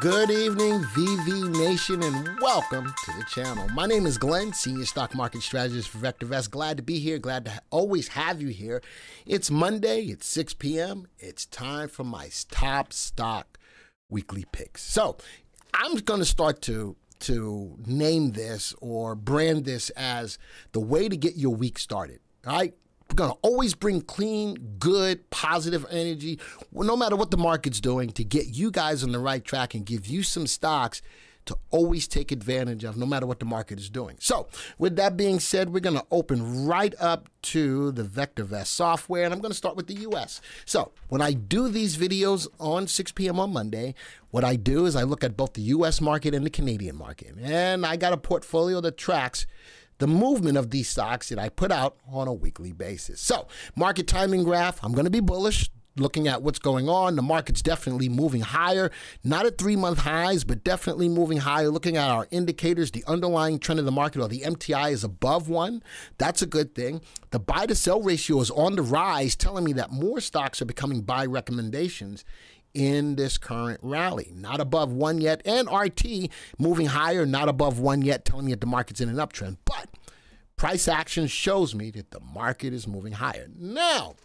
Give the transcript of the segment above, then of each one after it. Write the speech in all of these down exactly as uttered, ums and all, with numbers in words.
Good evening, V V Nation, and welcome to the channel. My name is Glenn, Senior Stock Market Strategist for VectorVest. Glad to be here. Glad to always have you here. It's Monday. It's six p m It's time for my top stock weekly picks. So I'm going to start to to name this or brand this as the way to get your week started. All right. We're going to always bring clean, good, positive energy, no matter what the market's doing, to get you guys on the right track and give you some stocks to always take advantage of, no matter what the market is doing. So with that being said, we're going to open right up to the VectorVest software, and I'm going to start with the U S. So when I do these videos on six p m on Monday, what I do is I look at both the U S market and the Canadian market, and I got a portfolio that tracks the movement of these stocks that I put out on a weekly basis. So market timing graph, I'm going to be bullish, looking at what's going on. The market's definitely moving higher, not at three-month highs, but definitely moving higher. Looking at our indicators, the underlying trend of the market, or the M T I, is above one. That's a good thing. The buy-to-sell ratio is on the rise, telling me that more stocks are becoming buy recommendations in this current rally, not above one yet. And R T moving higher, not above one yet, telling me that the market's in an uptrend. But price action shows me that the market is moving higher. Now,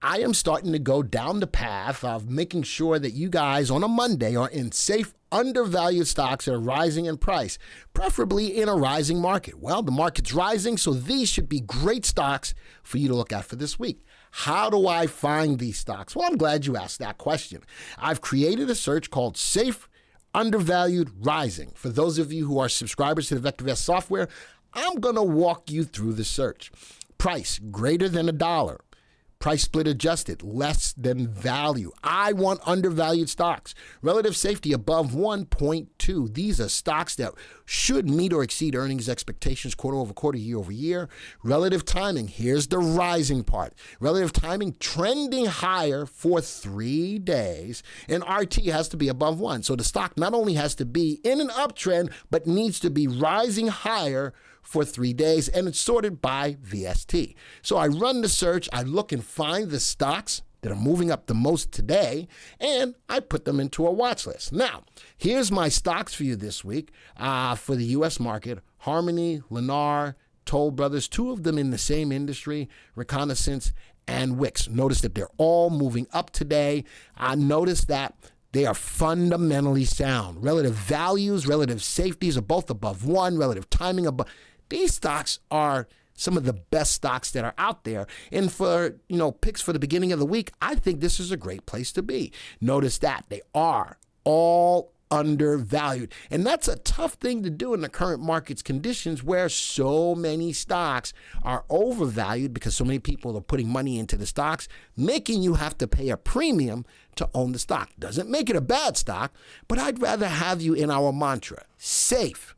I am starting to go down the path of making sure that you guys on a Monday are in safe, undervalued stocks that are rising in price, preferably in a rising market. Well, the market's rising, so these should be great stocks for you to look at for this week. How do I find these stocks? Well, I'm glad you asked that question. I've created a search called Safe, Undervalued, Rising. For those of you who are subscribers to the VectorVest software, I'm going to walk you through the search. Price greater than a dollar. Price split adjusted, less than value. I want undervalued stocks. Relative safety above one point two. These are stocks that should meet or exceed earnings expectations quarter over quarter, year over year. Relative timing, here's the rising part. Relative timing trending higher for three days. And R T has to be above one. So the stock not only has to be in an uptrend, but needs to be rising higher for three days, and it's sorted by V S T. So I run the search, I look and find the stocks that are moving up the most today, and I put them into a watch list. Now, here's my stocks for you this week uh, for the U S market: Harmony, Lennar, Toll Brothers, two of them in the same industry, Reconnaissance, and Wix. Notice that they're all moving up today. I noticed that they are fundamentally sound. Relative values, relative safeties are both above one, relative timing above. These stocks are some of the best stocks that are out there. And for, you know, picks for the beginning of the week, I think this is a great place to be. Notice that they are all undervalued. And that's a tough thing to do in the current market's conditions, where so many stocks are overvalued because so many people are putting money into the stocks, making you have to pay a premium to own the stock. Doesn't make it a bad stock, but I'd rather have you in our mantra: safe,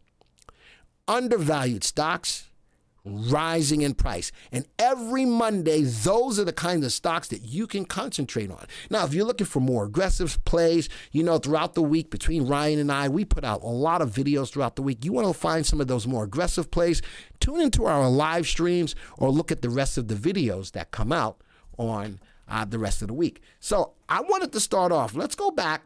undervalued stocks, rising in price. And every Monday, those are the kinds of stocks that you can concentrate on. Now, if you're looking for more aggressive plays, you know, throughout the week between Ryan and I, we put out a lot of videos throughout the week. You want to find some of those more aggressive plays, tune into our live streams or look at the rest of the videos that come out on uh, the rest of the week. So I wanted to start off, let's go back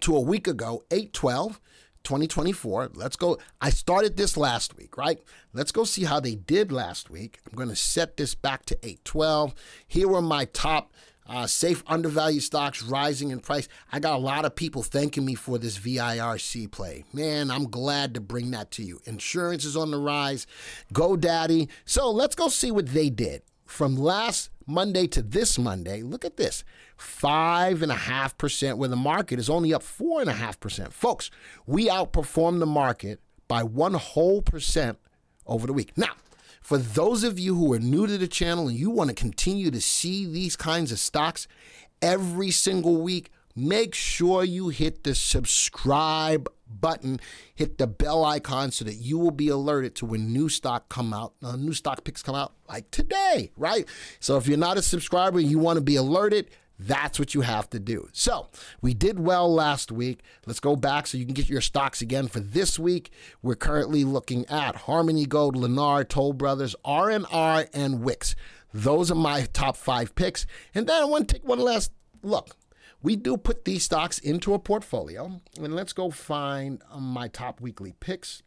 to a week ago, eight twelve twenty twenty-four. Let's go. I started this last week, right? Let's go see how they did last week. I'm going to set this back to eight twelve. Here were my top uh, safe, undervalued stocks rising in price. I got a lot of people thanking me for this V I R C play. Man, I'm glad to bring that to you. Insurance is on the rise. GoDaddy. So let's go see what they did from last Monday to this Monday. Look at this, five and a half percent where the market is only up four and a half percent. Folks, we outperformed the market by one whole percent over the week. Now, for those of you who are new to the channel and you want to continue to see these kinds of stocks every single week, make sure you hit the subscribe button, hit the bell icon, so that you will be alerted to when new stock come out, uh, new stock picks come out, like today, right? So if you're not a subscriber and you want to be alerted, that's what you have to do. So we did well last week. Let's go back so you can get your stocks again for this week. We're currently looking at Harmony Gold, Lennar, Toll Brothers, R and R, and Wix. Those are my top five picks. And then I want to take one last look. we do put these stocks into a portfolio. And let's go find my top weekly picks.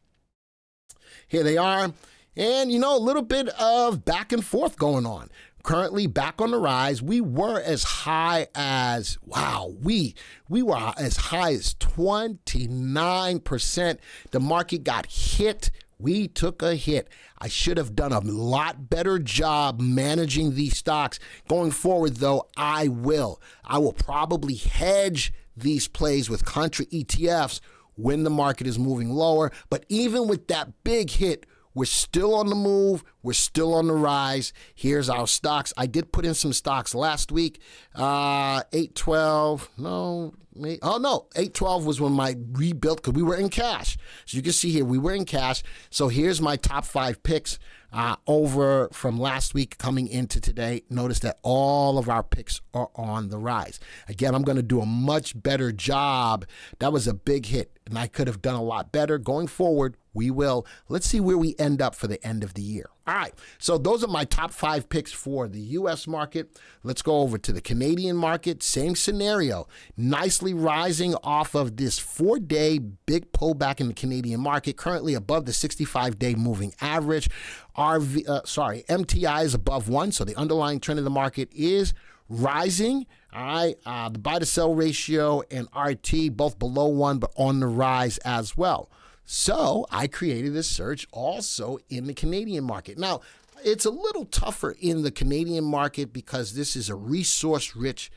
Here they are. And, you know, a little bit of back and forth going on. Currently back on the rise. We were as high as, wow, we we were as high as twenty-nine percent. The market got hit. We took a hit. I should have done a lot better job managing these stocks. Going forward, though, I will. I will probably hedge these plays with contra E T Fs when the market is moving lower. But even with that big hit, we're still on the move. We're still on the rise. Here's our stocks. I did put in some stocks last week. Uh, eight twelve. No. Eight, oh, no. eight twelve was when my rebuilt, because we were in cash. So you can see here, we were in cash. So here's my top five picks uh, over from last week coming into today. Notice that all of our picks are on the rise. Again, I'm going to do a much better job. That was a big hit, and I could have done a lot better. Going forward, we will. Let's see where we end up for the end of the year. All right, so those are my top five picks for the U S market. Let's go over to the Canadian market. Same scenario, nicely rising off of this four-day big pullback in the Canadian market, currently above the sixty-five day moving average. R V, uh, sorry, M T I is above one, so the underlying trend of the market is rising. All right, uh, the buy-to-sell ratio and R T both below one, but on the rise as well. So I created this search also in the Canadian market. Now, it's a little tougher in the Canadian market because this is a resource-rich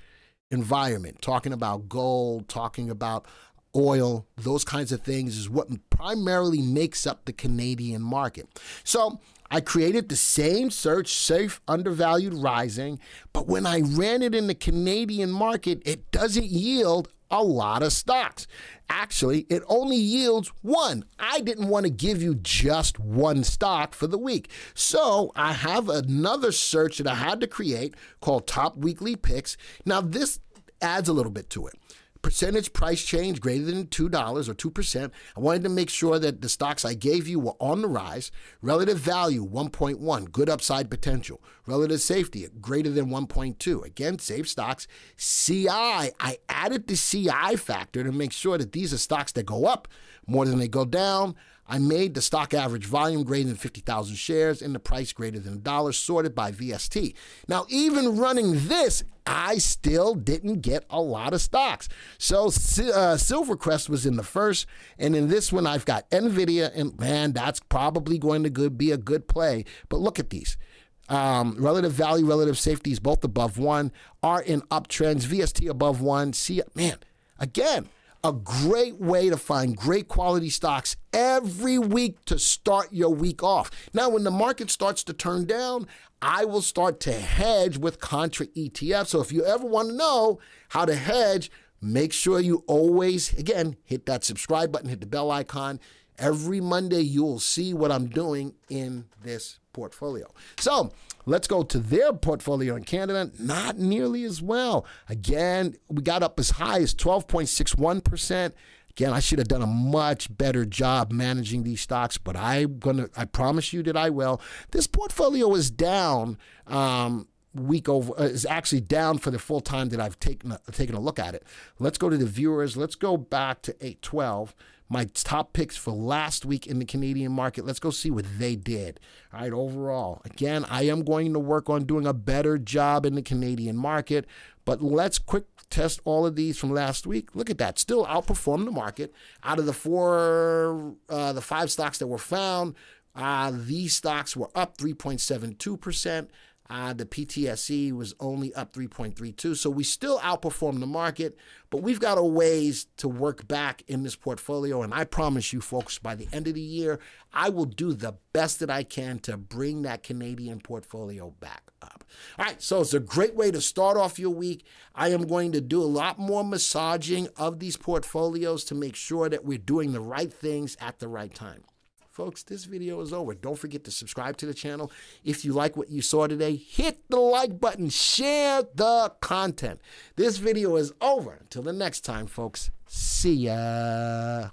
environment. Talking about gold, talking about oil, those kinds of things is what primarily makes up the Canadian market. So I created the same search, safe, undervalued, rising, but when I ran it in the Canadian market, it doesn't yield a lot of stocks. Actually, it only yields one. I didn't want to give you just one stock for the week. So I have another search that I had to create called Top Weekly Picks. Now this adds a little bit to it. Percentage price change greater than two dollars or two percent. I wanted to make sure that the stocks I gave you were on the rise. Relative value, one point one, good upside potential. Relative safety, greater than one point two. Again, safe stocks. C I, I added the C I factor to make sure that these are stocks that go up more than they go down. I made the stock average volume greater than fifty thousand shares and the price greater than a dollar sorted by V S T. Now, even running this, I still didn't get a lot of stocks. So uh, Silvercrest was in the first, and in this one, I've got Nvidia, and man, that's probably going to good, be a good play. But look at these. Um, relative value, relative safety is both above one, are in uptrends, V S T above one, see, man, again, a great way to find great quality stocks every week to start your week off. Now, when the market starts to turn down, I will start to hedge with contra E T F. So if you ever want to know how to hedge, make sure you always, again, hit that subscribe button, hit the bell icon. Every Monday, you will see what I'm doing in this portfolio. So let's go to their portfolio in Canada. Not nearly as well. Again, we got up as high as twelve point six one percent. Again, I should have done a much better job managing these stocks, but I'm gonna, I promise you that I will. This portfolio is down um, week over, uh, is actually down for the full time that I've taken a, taken a look at it. Let's go to the viewers. Let's go back to eight twelve. My top picks for last week in the Canadian market. Let's go see what they did. All right, overall, again, I am going to work on doing a better job in the Canadian market, but let's quick test all of these from last week. Look at that, still outperformed the market. Out of the four, uh, the five stocks that were found, uh, these stocks were up three point seven two percent. Uh, the P T S E was only up three point three two. So we still outperform the market, but we've got a ways to work back in this portfolio. And I promise you folks, by the end of the year, I will do the best that I can to bring that Canadian portfolio back up. All right, so it's a great way to start off your week. I am going to do a lot more massaging of these portfolios to make sure that we're doing the right things at the right time. Folks, this video is over. Don't forget to subscribe to the channel. If you like what you saw today, hit the like button, share the content. This video is over. Until the next time, folks, see ya.